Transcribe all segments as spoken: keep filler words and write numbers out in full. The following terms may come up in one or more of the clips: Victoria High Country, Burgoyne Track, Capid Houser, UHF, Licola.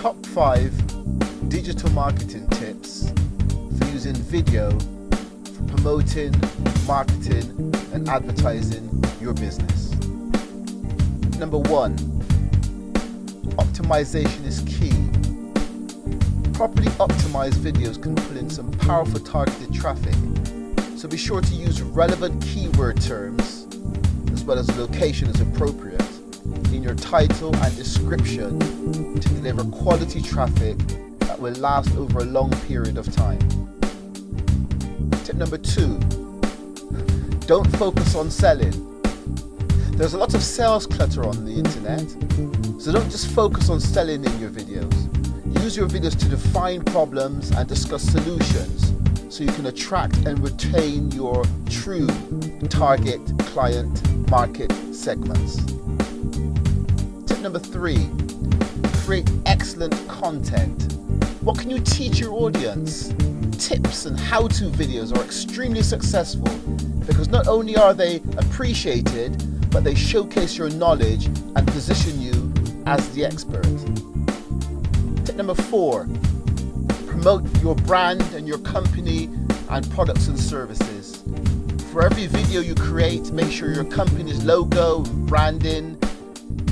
top five digital marketing tips for using video for promoting, marketing and advertising your business. Number one, optimization is key. Properly optimized videos can pull in some powerful targeted traffic, so be sure to use relevant keyword terms as well as location as appropriate in your title and description to deliver quality traffic that will last over a long period of time. Tip number two, don't focus on selling. There's a lot of sales clutter on the internet, so don't just focus on selling in your videos. Use your videos to define problems and discuss solutions so you can attract and retain your true target client market segments. Number three, create excellent content. What can you teach your audience? Tips and how-to videos are extremely successful because not only are they appreciated, but they showcase your knowledge and position you as the expert. Tip number four, promote your brand and your company and products and services. For every video you create, make sure your company's logo, branding,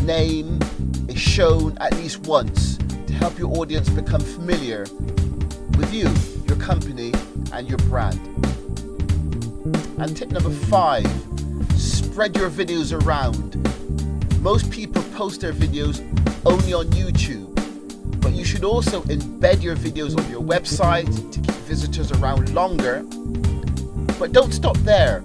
name is shown at least once to help your audience become familiar with you, your company and your brand. And tip number five, spread your videos around. Most people post their videos only on YouTube, but you should also embed your videos on your website to keep visitors around longer. But don't stop there.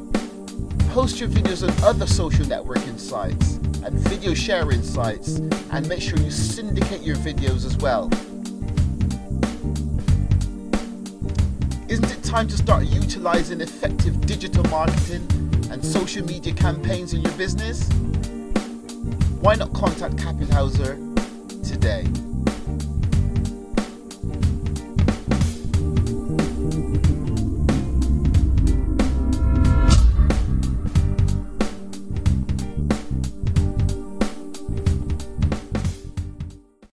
Post your videos on other social networking sites and video sharing sites, and make sure you syndicate your videos as well. Isn't it time to start utilizing effective digital marketing and social media campaigns in your business? Why not contact Capid Houser today?